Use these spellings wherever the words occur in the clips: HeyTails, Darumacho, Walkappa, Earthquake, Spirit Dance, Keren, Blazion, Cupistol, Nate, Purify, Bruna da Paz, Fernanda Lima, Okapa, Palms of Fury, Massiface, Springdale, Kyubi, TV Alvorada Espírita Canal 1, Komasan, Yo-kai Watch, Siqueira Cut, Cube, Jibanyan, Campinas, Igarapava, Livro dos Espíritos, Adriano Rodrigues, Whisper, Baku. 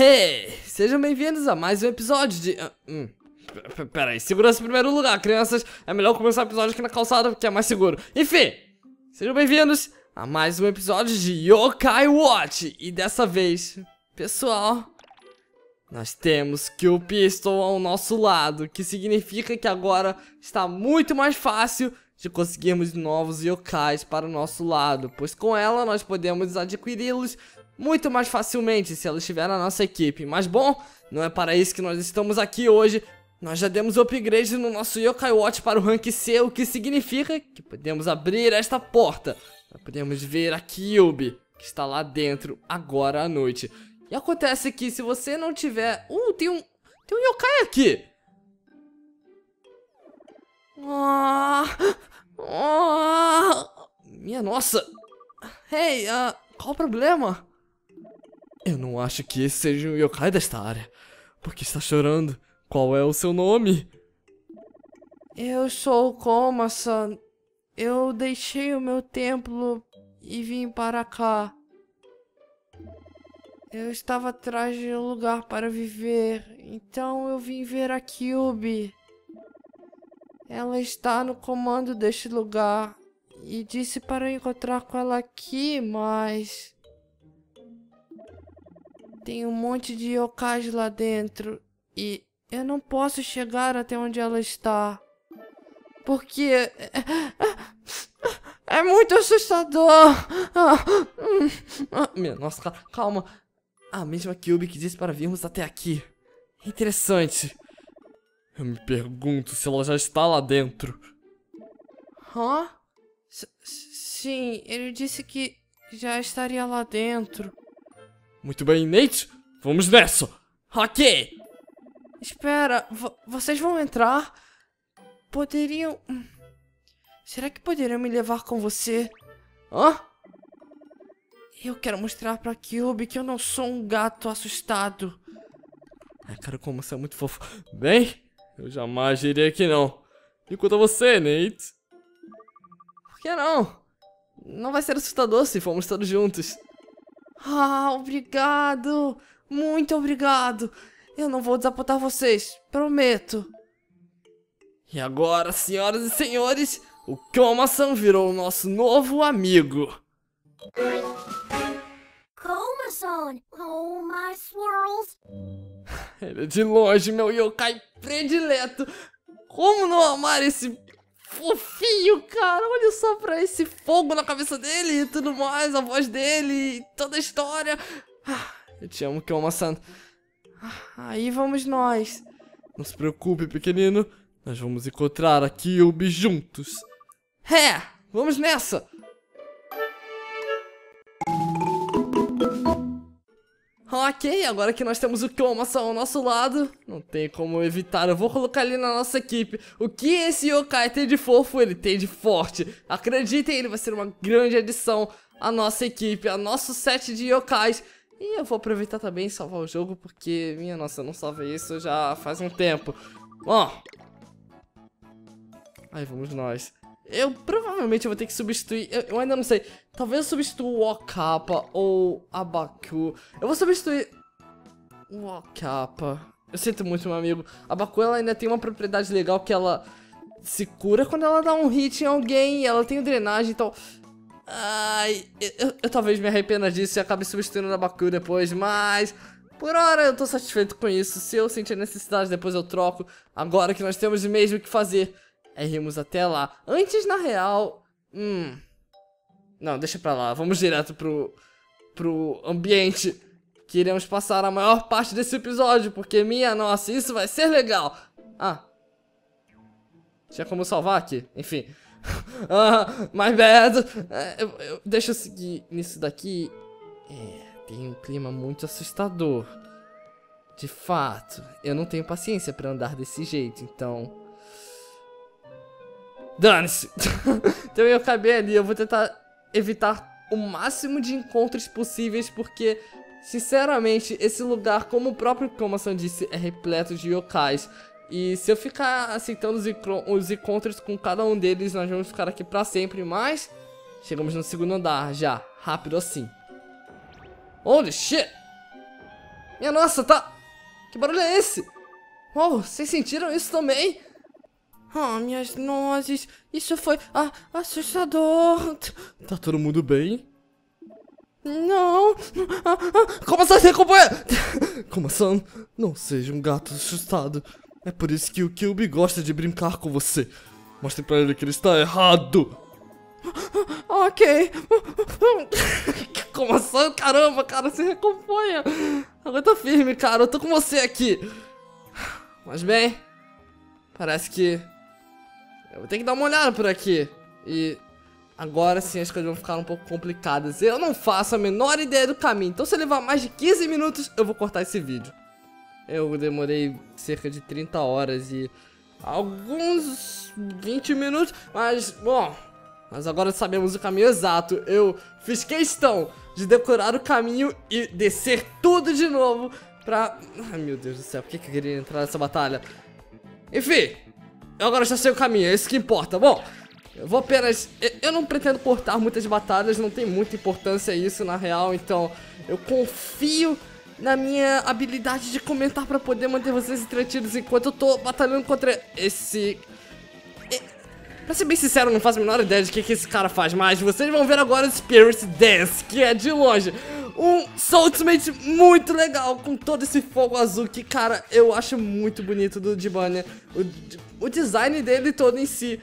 Hey, sejam bem-vindos a mais um episódio de... Peraí, segurança em primeiro lugar, crianças. É melhor começar o episódio aqui na calçada, porque é mais seguro. Enfim, sejam bem-vindos a mais um episódio de Yo-kai Watch. E dessa vez, pessoal, nós temos Cupistol ao nosso lado, que significa que agora está muito mais fácil de conseguirmos novos yokais para o nosso lado, pois com ela nós podemos adquiri-los muito mais facilmente se ela estiver na nossa equipe. Mas bom, não é para isso que nós estamos aqui hoje. Nós já demos upgrade no nosso Yo-kai Watch para o rank C, o que significa que podemos abrir esta porta. Nós podemos ver a Kyubi, que está lá dentro agora à noite. E acontece que se você não tiver... Tem um yokai aqui! Minha nossa! Hey, qual o problema? Eu não acho que esse seja um yokai desta área. Por que está chorando? Qual é o seu nome? Eu sou o Komasan. Eu deixei o meu templo e vim para cá. Eu estava atrás de um lugar para viver, então eu vim ver a Kyubi. Ela está no comando deste lugar e disse para encontrar com ela aqui, mas... tem um monte de yokais lá dentro e eu não posso chegar até onde ela está, porque é muito assustador. Minha nossa, calma. A mesma Kyubi que disse para virmos até aqui. Interessante. Eu me pergunto se ela já está lá dentro. Hã? Sim, ele disse que já estaria lá dentro. Muito bem, Nate. Vamos nessa. Ok. Espera, vocês vão entrar? Poderiam... será que poderiam me levar com você? Hã? Eu quero mostrar pra Kyubi que eu não sou um gato assustado. Ai, cara, como você é muito fofo. Bem, eu jamais diria que não. E quanto a você, Nate? Por que não? Não vai ser assustador se formos todos juntos. Ah, obrigado. Muito obrigado. Eu não vou desapontar vocês, prometo. E agora, senhoras e senhores, o Komasan virou o nosso novo amigo. Komasan, oh my swirls. Ele é de longe meu yokai predileto. Como não amar esse fofinho, cara? Olha só pra esse fogo na cabeça dele e tudo mais, a voz dele, toda a história. Eu te amo, Komasan. Aí vamos nós. Não se preocupe, pequenino. Nós vamos encontrar a Kyubi juntos. É, vamos nessa. Ok, agora que nós temos o Komasan ao nosso lado, não tem como evitar, eu vou colocar ele na nossa equipe. O que esse yokai tem de fofo, ele tem de forte. Acreditem, ele vai ser uma grande adição à nossa equipe, ao nosso set de yokais. E eu vou aproveitar também e salvar o jogo, porque, minha nossa, eu não salvei isso já faz um tempo. Bom. Aí vamos nós. Eu provavelmente vou ter que substituir, eu ainda não sei. Talvez eu substitua o Okapa ou a Baku. Eu vou substituir o Okapa. Eu sinto muito, meu amigo. A Baku, ela ainda tem uma propriedade legal que ela se cura quando ela dá um hit em alguém. E ela tem drenagem, então... ai, eu talvez me arrependa disso e acabe substituindo a Baku depois, mas por hora eu tô satisfeito com isso. Se eu sentir necessidade, depois eu troco. Agora que nós temos mesmo o que fazer é irmos até lá. Antes, na real... não, deixa pra lá. Vamos direto pro ambiente que iremos passar a maior parte desse episódio, porque, minha nossa, isso vai ser legal. Ah, tinha como salvar aqui, enfim. My bad. Deixa eu seguir nisso daqui. É, tem um clima muito assustador. De fato, eu não tenho paciência pra andar desse jeito, então... dane-se. Então eu acabei ali, eu vou tentar evitar o máximo de encontros possíveis, porque, sinceramente, esse lugar, como o próprio Komasan disse, é repleto de yokais. E se eu ficar aceitando os encontros com cada um deles, nós vamos ficar aqui pra sempre, mas... chegamos no segundo andar já, rápido assim. Holy shit! Minha nossa, tá... Que barulho é esse? Oh, vocês sentiram isso também? Ah, minhas nozes, isso foi assustador. Tá todo mundo bem? Não. Komasan se recupera. Komasan, não seja um gato assustado. É por isso que o Kyubi gosta de brincar com você. Mostre pra ele que ele está errado. Ok. Komasan, caramba, cara, se recomponha. Aguenta firme, cara, eu tô com você aqui. Mas bem, parece que eu vou ter que dar uma olhada por aqui. E agora sim as coisas vão ficar um pouco complicadas. Eu não faço a menor ideia do caminho. Então se levar mais de 15 minutos, eu vou cortar esse vídeo. Eu demorei cerca de 30 horas e alguns 20 minutos. Mas, bom, mas agora sabemos o caminho exato. Eu fiz questão de decorar o caminho e descer tudo de novo pra... Ai, meu Deus do céu, por que eu queria entrar nessa batalha? Enfim, eu agora já sei o caminho, é isso que importa. Bom, eu vou apenas... Eu não pretendo cortar muitas batalhas, não tem muita importância isso na real. Então, eu confio na minha habilidade de comentar pra poder manter vocês entretidos enquanto eu tô batalhando contra esse... Pra ser bem sincero, eu não faço a menor ideia de que esse cara faz, mas vocês vão ver agora o Spirit Dance, que é de longe um Ultimate muito legal, com todo esse fogo azul que, cara, eu acho muito bonito do Jibanyan. O design dele todo em si,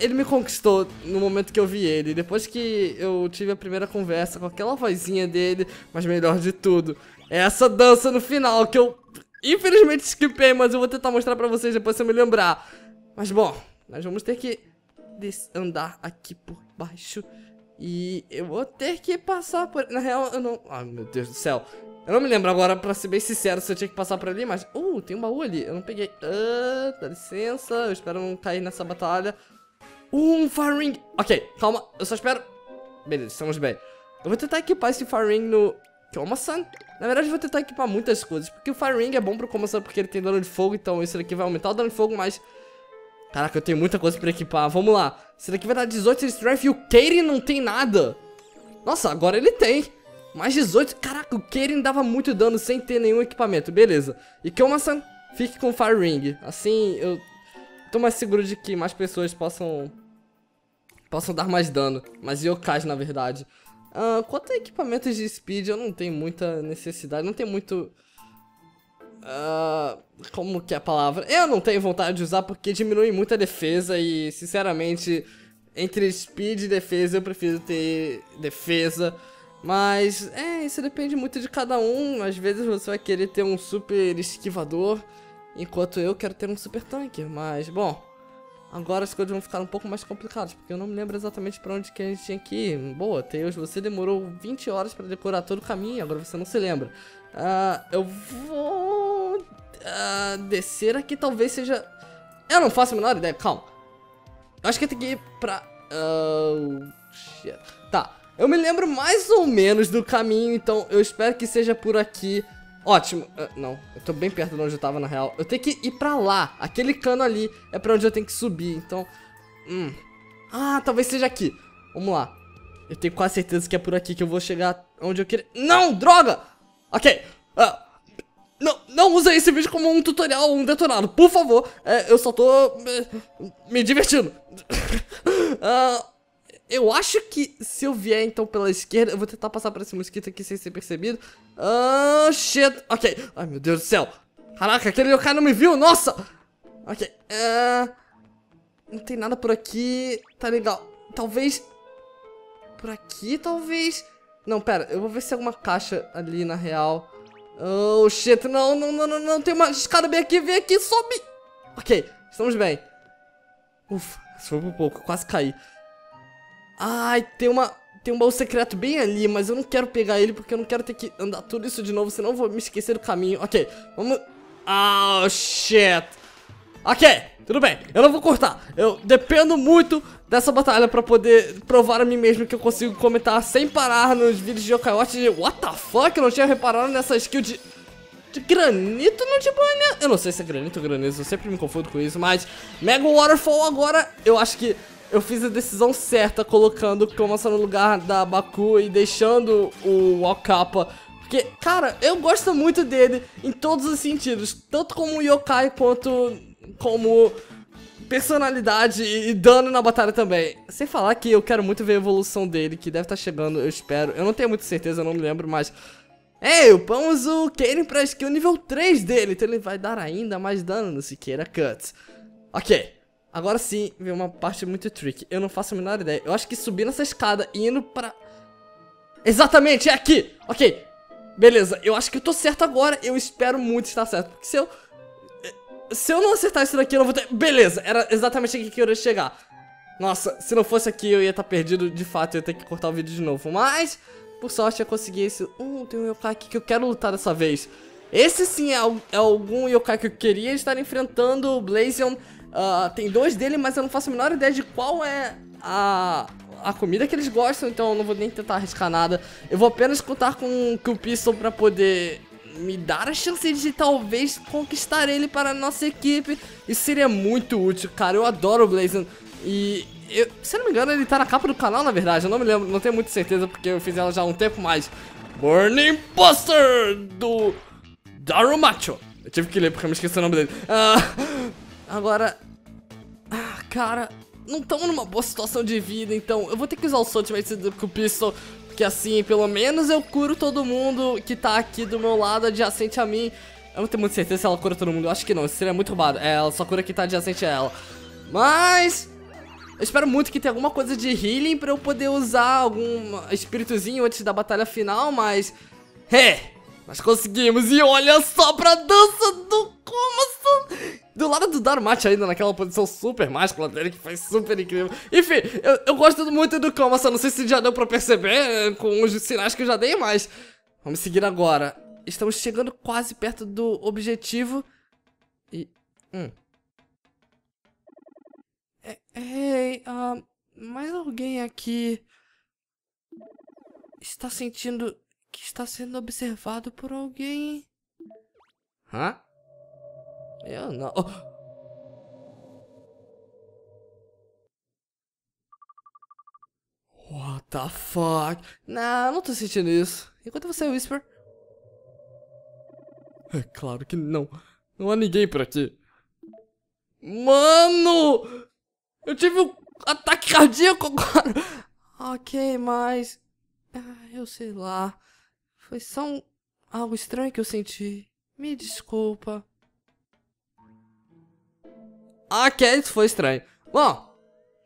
ele me conquistou no momento que eu vi ele. Depois que eu tive a primeira conversa com aquela vozinha dele, mas melhor de tudo, é essa dança no final que eu, infelizmente, skipei, mas eu vou tentar mostrar pra vocês depois se eu me lembrar. Mas, bom, nós vamos ter que andar aqui por baixo. E eu vou ter que passar por... Na real, eu não... Ai, meu Deus do céu. Eu não me lembro agora, pra ser bem sincero, se eu tinha que passar por ali, mas... Tem um baú ali. Eu não peguei. Dá licença. Eu espero não cair nessa batalha. Um Fire Ring. Ok, calma. Eu só espero... Beleza, estamos bem. Eu vou tentar equipar esse Fire Ring no... Komasan. Na verdade, eu vou tentar equipar muitas coisas, porque o Fire Ring é bom pro Komasan, porque ele tem dano de fogo, então isso daqui vai aumentar o dano de fogo, mas... Caraca, eu tenho muita coisa pra equipar, vamos lá. Esse daqui vai dar 18 de strength e o Keren não tem nada. Nossa, agora ele tem mais 18, caraca, o Keren dava muito dano sem ter nenhum equipamento, beleza. E Komasan, fique com o Fire Ring. Assim eu tô mais seguro de que mais pessoas possam dar mais dano. Mas yokais, na verdade. Quanto a equipamentos de speed, eu não tenho muita necessidade, não tem muito... como que é a palavra? Eu não tenho vontade de usar porque diminui muito a defesa e, sinceramente, entre speed e defesa eu prefiro ter defesa. Mas, isso depende muito de cada um. Às vezes você vai querer ter um super esquivador, enquanto eu quero ter um super tanque. Mas, bom, agora as coisas vão ficar um pouco mais complicadas, porque eu não me lembro exatamente pra onde que a gente tinha que ir. Boa, Tails, você demorou 20 horas pra decorar todo o caminho e agora você não se lembra. Eu vou... descer aqui talvez seja... Eu não faço a menor ideia, calma. Eu acho que eu tenho que ir pra... Shit. Tá, eu me lembro mais ou menos do caminho, então eu espero que seja por aqui. Ótimo. Não, eu tô bem perto de onde eu tava na real. Eu tenho que ir pra lá, aquele cano ali é pra onde eu tenho que subir, então... talvez seja aqui. Vamos lá. Eu tenho quase certeza que é por aqui que eu vou chegar onde eu queria... Não, droga! Ok, não usa esse vídeo como um tutorial ou um detonado, por favor. Eu só tô me divertindo. Eu acho que se eu vier então pela esquerda, eu vou tentar passar por esse mosquito aqui sem ser percebido. Shit, ok. Ai, meu Deus do céu. Caraca, aquele yokai não me viu, nossa. Ok, não tem nada por aqui, tá legal. Talvez, por aqui, talvez. Não, pera, eu vou ver se é alguma caixa ali na real. Oh, shit, não, tem uma escada bem aqui, vem aqui, sobe. Ok, estamos bem. Ufa, foi por pouco, quase caí. Ai, tem um baú secreto bem ali, mas eu não quero pegar ele porque eu não quero ter que andar tudo isso de novo, senão eu vou me esquecer do caminho. Ok, vamos... Oh, shit. Ok, tudo bem, eu não vou cortar. Eu dependo muito dessa batalha pra poder provar a mim mesmo que eu consigo comentar sem parar nos vídeos de Yo-kai Watch. What the fuck, eu não tinha reparado nessa skill de granito no Jibanyan. Eu não sei se é granito ou granizo, eu sempre me confundo com isso, mas Mega Waterfall agora, eu acho que eu fiz a decisão certa colocando o Komasan no lugar da Baku e deixando o Okapa. Porque, cara, eu gosto muito dele em todos os sentidos. Tanto como yokai, quanto como personalidade e dano na batalha também. Sem falar que eu quero muito ver a evolução dele, que deve estar chegando, eu espero. Eu não tenho muita certeza, eu não me lembro, mas... Ei, upamos o Keren pra skill nível 3 dele, então ele vai dar ainda mais dano no Siqueira Cut. Ok, agora sim, vem uma parte muito tricky, eu não faço a menor ideia. Eu acho que subir nessa escada e indo pra... Exatamente, é aqui! Ok, beleza, eu acho que eu tô certo agora, eu espero muito estar certo. Porque se eu não acertar isso daqui, eu não vou ter... Beleza, era exatamente aqui que eu ia chegar. Nossa, se não fosse aqui eu ia estar perdido, de fato, eu ia ter que cortar o vídeo de novo, mas... Por sorte eu consegui esse... Tem um yokai aqui que eu quero lutar dessa vez. Esse sim é algum yokai que eu queria estar enfrentando. O Blazion, tem dois dele, mas eu não faço a menor ideia de qual é a comida que eles gostam. Então eu não vou nem tentar arriscar nada. Eu vou apenas contar com o Cupistol pra poder me dar a chance de talvez conquistar ele para a nossa equipe. Isso seria muito útil, cara. Eu adoro o Blazion e... se eu não me engano, ele tá na capa do canal, na verdade. Eu não me lembro, não tenho muita certeza, porque eu fiz ela já há um tempo, mas... Burning Buster, do Darumacho. Eu tive que ler, porque eu me esqueci o nome dele. Agora... cara, não estamos numa boa situação de vida, então... Eu vou ter que usar os ultimates do Cupistol, porque assim, pelo menos eu curo todo mundo que tá aqui do meu lado, adjacente a mim. Eu não tenho muita certeza se ela cura todo mundo. Eu acho que não, isso seria muito roubado. É, ela só cura quem tá adjacente a ela. Mas... eu espero muito que tenha alguma coisa de healing pra eu poder usar algum espíritozinho antes da batalha final, mas... nós conseguimos! E olha só pra dança do Komasan! Do lado do Darumacho ainda, naquela posição super mágica dele, que foi super incrível. Enfim, eu gosto muito do Komasan, não sei se já deu pra perceber com os sinais que eu já dei, mas... Vamos seguir agora. Estamos chegando quase perto do objetivo e... Ei, mais alguém aqui está sentindo que está sendo observado por alguém? Hã? Eu não... What the fuck? Não, não tô sentindo isso. Enquanto você, Whisper? É claro que não. Não há ninguém por aqui. Mano! Eu tive um ataque cardíaco agora. Ok, mas... eu sei lá. Foi só algo estranho que eu senti. Me desculpa. Ok, isso foi estranho. Bom,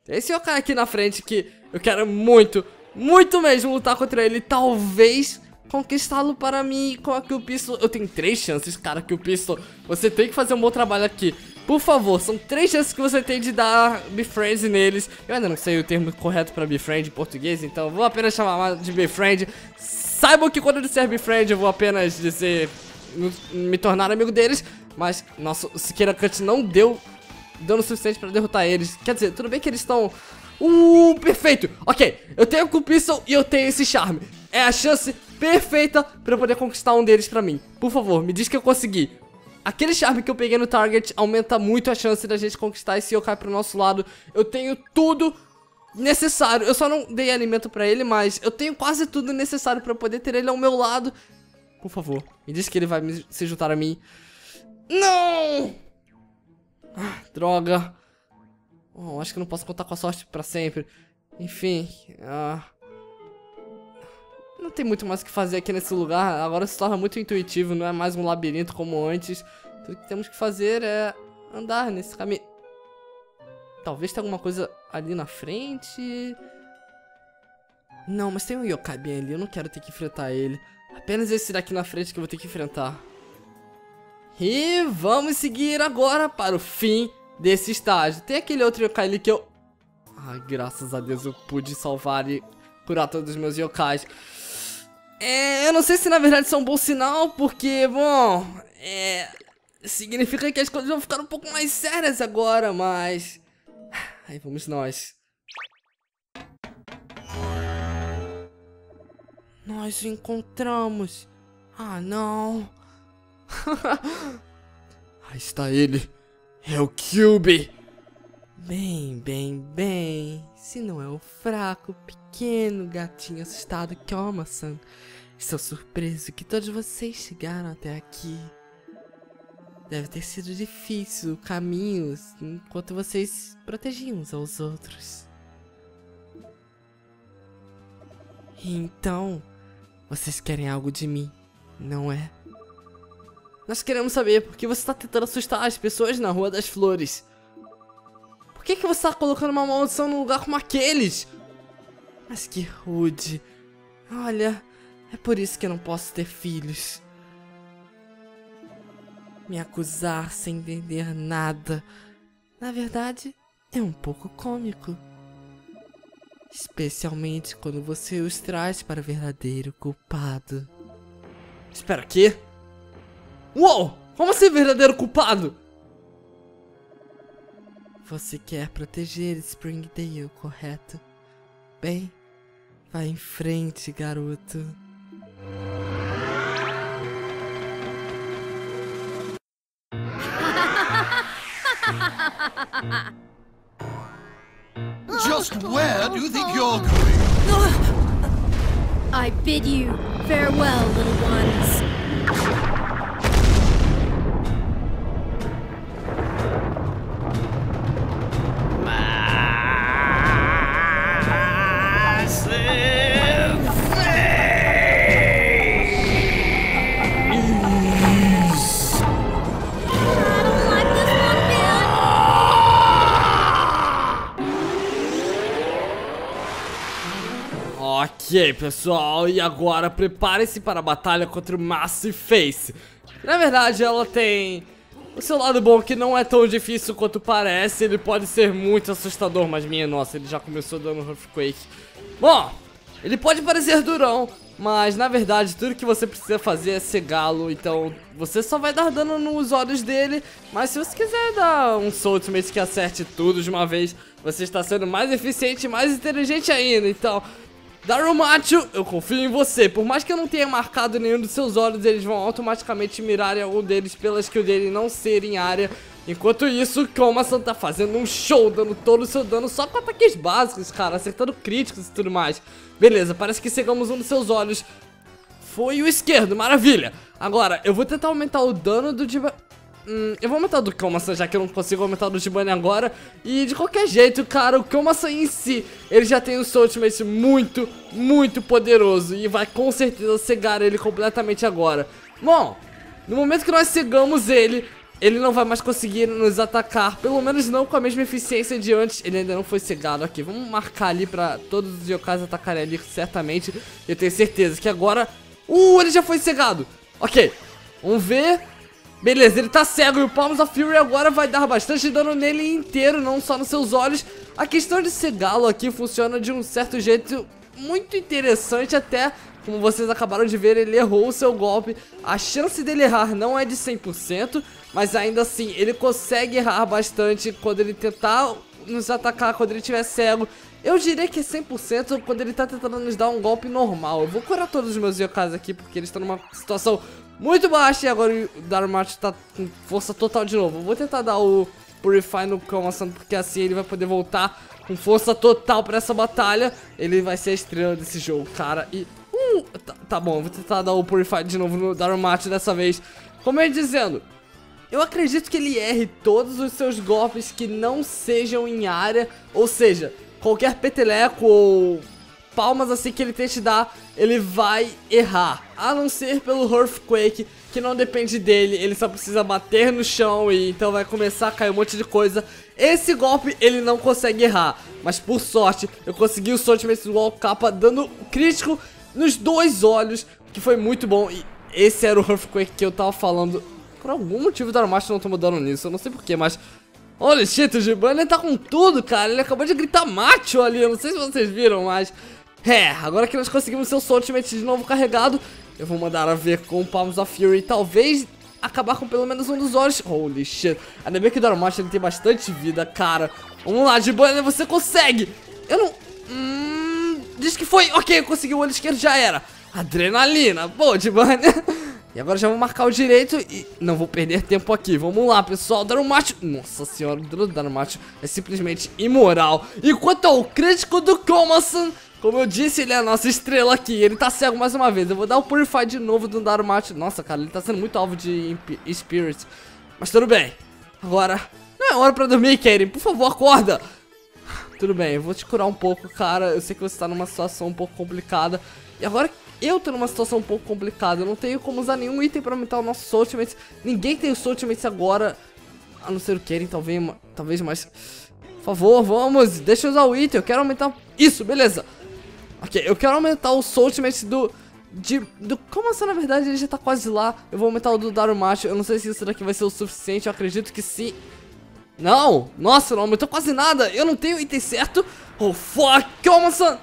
tem esse cara aqui na frente que eu quero muito, muito mesmo lutar contra ele. Talvez conquistá-lo para mim com a Cupistol. Eu tenho 3 chances, cara, Cupistol. Você tem que fazer um bom trabalho aqui. Por favor, são 3 chances que você tem de dar befriend neles. Eu ainda não sei o termo correto pra befriend em português, então vou apenas chamar de befriend. Saibam que quando eu disser befriend eu vou apenas dizer me tornar amigo deles. Mas, nossa, o Siqueira Cut não deu dano suficiente pra derrotar eles. Quer dizer, tudo bem que eles estão... perfeito! Ok, eu tenho o Cupistol e eu tenho esse charme. É a chance perfeita pra eu poder conquistar um deles pra mim. Por favor, me diz que eu consegui. Aquele charme que eu peguei no target aumenta muito a chance da gente conquistar esse yokai pro nosso lado. Eu tenho tudo necessário. Eu só não dei alimento pra ele, mas eu tenho quase tudo necessário pra poder ter ele ao meu lado. Por favor, me diz que ele vai se juntar a mim. Não! Droga. Acho que não posso contar com a sorte pra sempre. Enfim... não tem muito mais o que fazer aqui nesse lugar. Agora se torna muito intuitivo, não é mais um labirinto como antes. Tudo que temos que fazer é andar nesse caminho. Talvez tenha alguma coisa ali na frente. Não, mas tem um yokai bem ali, eu não quero ter que enfrentar ele. Apenas esse daqui na frente que eu vou ter que enfrentar. E vamos seguir agora para o fim desse estágio. Tem aquele outro yokai ali que eu... Ai, graças a Deus eu pude salvar e curar todos os meus yokais. Eu não sei se na verdade isso é um bom sinal, porque, bom, significa que as coisas vão ficar um pouco mais sérias agora, mas... Aí vamos nós. Nós o encontramos. Ah, não. Aí está ele. É o Kyubi. Bem, se não é o fraco, pequeno gatinho assustado Komasan, Estou surpreso que todos vocês chegaram até aqui. Deve ter sido difícil o caminho enquanto vocês protegiam uns aos outros. Então, vocês querem algo de mim, não é? Nós queremos saber por que você está tentando assustar as pessoas na Rua das Flores. Por que que você está colocando uma maldição num lugar como aqueles? Mas que rude. Olha, é por isso que eu não posso ter filhos. Me acusar sem entender nada. Na verdade, é um pouco cômico. Especialmente quando você os traz para o verdadeiro culpado. Espera, o quê? Uou! Como assim verdadeiro culpado? Você quer proteger Springdale, correto? Bem, vai em frente, garoto. Just where do you think you're going? I bid you farewell, little ones. Ok, pessoal, e agora prepare-se para a batalha contra o Massiface. Na verdade, ela tem o seu lado bom, que não é tão difícil quanto parece. Ele pode ser muito assustador, mas minha nossa, ele já começou dando Earthquake. Bom, ele pode parecer durão, mas na verdade tudo que você precisa fazer é cegá-lo. Então você só vai dar dano nos olhos dele, mas se você quiser dar um solt meio que acerte tudo de uma vez, você está sendo mais eficiente e mais inteligente ainda, então... Darumacho, eu confio em você. Por mais que eu não tenha marcado nenhum dos seus olhos, eles vão automaticamente mirar em algum deles pela skill dele não ser em área. Enquanto isso, Komasan tá fazendo um show, dando todo o seu dano só com ataques básicos, cara, acertando críticos e tudo mais. Beleza, parece que cegamos um dos seus olhos. Foi o esquerdo, maravilha. Agora, eu vou tentar aumentar o dano do Jibanyan. Eu vou aumentar o do Komasan, já que eu não consigo aumentar o do Jibanyan agora. E de qualquer jeito, cara, o Komasan em si, ele já tem um seu ultimate muito, muito poderoso. E vai com certeza cegar ele completamente agora. Bom, no momento que nós cegamos ele, ele não vai mais conseguir nos atacar. Pelo menos não com a mesma eficiência de antes. Ele ainda não foi cegado aqui. Vamos marcar ali pra todos os yokais atacarem ali, certamente. Eu tenho certeza que agora... ele já foi cegado. Ok, vamos ver... Beleza, ele tá cego e o Palms of Fury agora vai dar bastante dano nele inteiro, não só nos seus olhos. A questão de cegá-lo aqui funciona de um certo jeito muito interessante até. Como vocês acabaram de ver, ele errou o seu golpe. A chance dele errar não é de 100%, mas ainda assim ele consegue errar bastante quando ele tentar nos atacar, quando ele estiver cego. Eu diria que é 100% quando ele tá tentando nos dar um golpe normal. Eu vou curar todos os meus yokais aqui porque eles estão numa situação... muito baixo, e agora o Darumacho tá com força total de novo. Eu vou tentar dar o Purify no Komasan, porque assim ele vai poder voltar com força total pra essa batalha. Ele vai ser a estrela desse jogo, cara. E... tá bom, eu vou tentar dar o Purify de novo no Darumacho dessa vez. Como eu ia dizendo, eu acredito que ele erre todos os seus golpes que não sejam em área. Ou seja, qualquer peteleco ou... palmas assim que ele tente dar, ele vai errar, a não ser pelo Earthquake, que não depende dele, ele só precisa bater no chão e então vai começar a cair um monte de coisa. Esse golpe ele não consegue errar, mas por sorte eu consegui o solt mesmo do Walkappa dando crítico nos dois olhos, que foi muito bom. E esse era o Earthquake que eu tava falando. Por algum motivo o Darumacho não tomou dano nisso, eu não sei porquê, mas... olha, o Jibanyan tá com tudo, cara, ele acabou de gritar macho ali, eu não sei se vocês viram, mas... é, agora que nós conseguimos seu ultimate de novo carregado, eu vou mandar a ver com o Palms of Fury, talvez acabar com pelo menos um dos olhos. Holy shit, ainda bem que o Darumacho ele tem bastante vida, cara. Vamos lá, Jibanyan, você consegue. Eu não... diz que foi, ok, conseguiu o olho esquerdo, já era. Adrenalina, boa, Jibanyan. E agora já vou marcar o direito e não vou perder tempo aqui. Vamos lá, pessoal, Darumacho. Nossa senhora, o Darumacho é simplesmente imoral. E quanto ao crítico do Komasan... Como eu disse, ele é a nossa estrela aqui. Ele tá cego mais uma vez. Eu vou dar o Purify de novo do Darumacho. Nossa, cara, ele tá sendo muito alvo de Spirit. Mas tudo bem. Agora, não é hora pra dormir, Keren. Por favor, acorda. Tudo bem, eu vou te curar um pouco, cara. Eu sei que você tá numa situação um pouco complicada. E agora eu tô numa situação um pouco complicada. Eu não tenho como usar nenhum item pra aumentar o nosso Soul Ultimates. Ninguém tem o Soul Ultimates agora. A não ser o Keren, talvez mais. Por favor, vamos. Deixa eu usar o item. Eu quero aumentar. Isso, beleza. Ok, eu quero aumentar o Soul Ultimate do Komasan, na verdade, ele já tá quase lá. Eu vou aumentar o do Darumacho. Eu não sei se isso daqui vai ser o suficiente. Eu acredito que sim. Não! Nossa, não aumentou quase nada! Eu não tenho item certo! Oh, fuck! Komasan!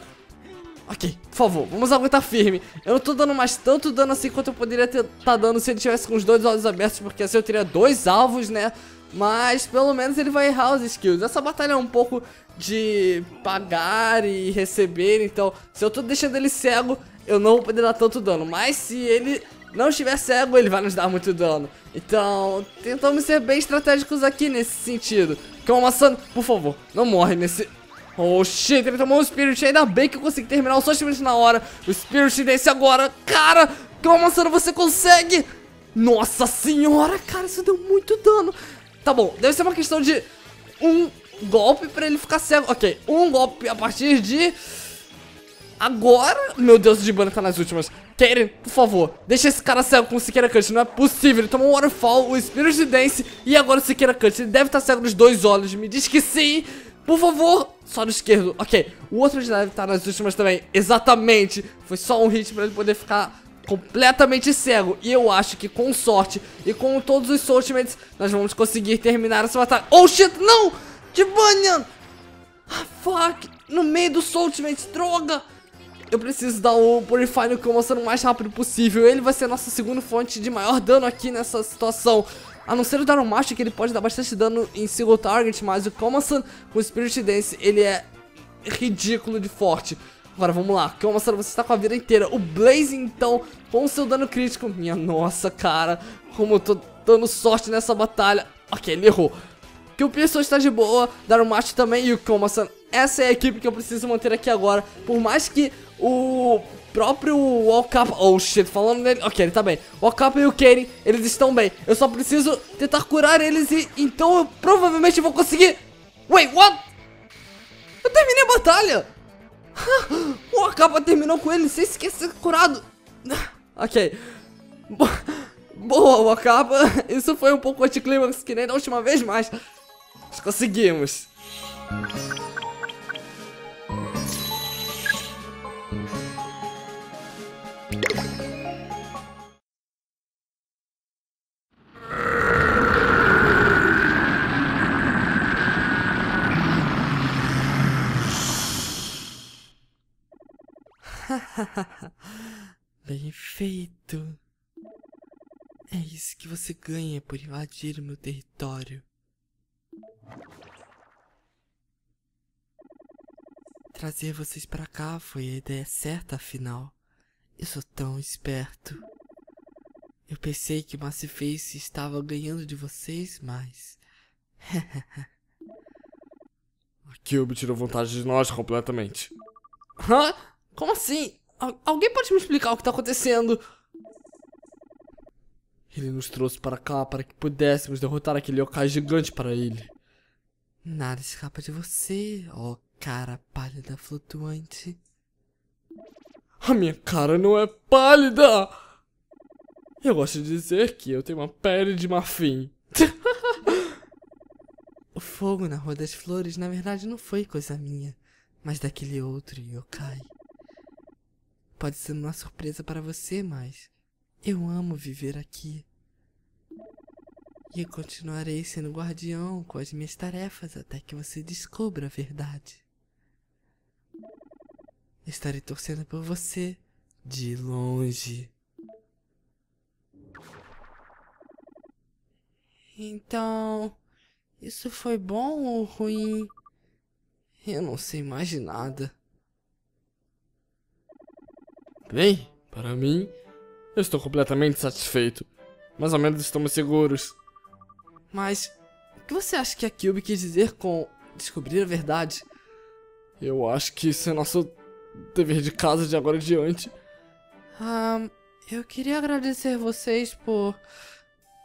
Ok, por favor, vamos aguentar firme. Eu não tô dando mais tanto dano assim quanto eu poderia tá dando se ele tivesse com os dois olhos abertos, porque assim eu teria dois alvos, né? Mas pelo menos ele vai errar os skills. Essa batalha é um pouco de pagar e receber, então se eu tô deixando ele cego, eu não vou poder dar tanto dano. Mas se ele não estiver cego, ele vai nos dar muito dano. Então, tentamos ser bem estratégicos aqui nesse sentido. Komasan, por favor, não morre nesse... Oh shit, ele tomou um Spirit, ainda bem que eu consegui terminar o Soul Ultimate na hora. O Spirit Dance agora, cara, Komasan, você consegue? Nossa senhora, cara, isso deu muito dano. Tá bom, deve ser uma questão de um golpe pra ele ficar cego. Ok, um golpe a partir de... Agora, meu Deus, o Jibanyan tá nas últimas. Keren, por favor, deixa esse cara cego com o Siqueira Cut, não é possível. Ele tomou um Waterfall, o Spirit Dance e agora o Siqueira Cut. Ele deve estar cego dos dois olhos, me diz que sim. Por favor, só no esquerdo. Ok, o outro já deve estar nas últimas também. Exatamente, foi só um hit pra ele poder ficar completamente cego. E eu acho que com sorte e com todos os Soul Ultimates, nós vamos conseguir terminar essa batalha. Oh shit, não! Jibanyan! Ah, fuck! No meio do Soul Ultimate, droga! Eu preciso dar o Purify no Komasan o mais rápido possível. Ele vai ser a nossa segunda fonte de maior dano aqui nessa situação. A não ser o Darumacho, que ele pode dar bastante dano em single target, mas o Komasan com o Spirit Dance, ele é ridículo de forte. Agora vamos lá, Komasan, você está com a vida inteira. O Blaze então, com o seu dano crítico. Minha nossa, cara, como eu tô dando sorte nessa batalha. Ok, ele errou. Cupistol está de boa, Darumacho também e o Komasan. Essa é a equipe que eu preciso manter aqui agora. Por mais que o próprio Walkappa... Oh shit, falando nele... Ok, ele tá bem. O Okapa e o Keren, eles estão bem. Eu só preciso tentar curar eles e... Então eu provavelmente vou conseguir... Wait, what? Eu terminei a batalha! O Okapa terminou com ele sem sequer ser curado. Ok. Boa, Walkappa. Isso foi um pouco anticlímax, que nem da última vez, mas nós conseguimos. Bem feito. É isso que você ganha por invadir o meu território. Trazer vocês pra cá foi a ideia certa, afinal. Eu sou tão esperto. Eu pensei que o Massiface estava ganhando de vocês, mas... A Cube tirou vantagem de nós completamente. Hã? Como assim? Alguém pode me explicar o que tá acontecendo? Ele nos trouxe para cá para que pudéssemos derrotar aquele yokai gigante para ele. Nada escapa de você, ó cara pálida flutuante. A minha cara não é pálida! Eu gosto de dizer que eu tenho uma pele de marfim. O fogo na Rua das Flores na verdade não foi coisa minha, mas daquele outro yokai. Pode ser uma surpresa para você, mas... eu amo viver aqui. E eu continuarei sendo guardião com as minhas tarefas até que você descubra a verdade. Estarei torcendo por você de longe. Então, isso foi bom ou ruim? Eu não sei mais de nada. Bem, para mim... eu estou completamente satisfeito. Mais ou menos estamos seguros. Mas, o que você acha que a Kyubi quis dizer com descobrir a verdade? Eu acho que isso é nosso dever de casa de agora em diante. Eu queria agradecer vocês por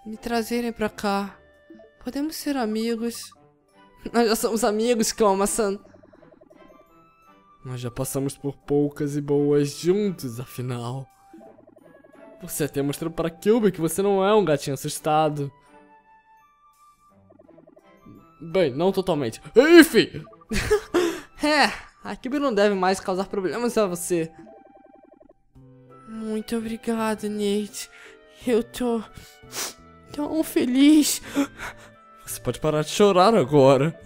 me trazerem pra cá. Podemos ser amigos. Nós já somos amigos, Komasan. Nós já passamos por poucas e boas juntos, afinal. Você até mostrou para Kyubi que você não é um gatinho assustado. Bem, não totalmente. Enfim! É, a Kyubi não deve mais causar problemas a você. Muito obrigado, Nate. Eu tô tão feliz. Você pode parar de chorar agora.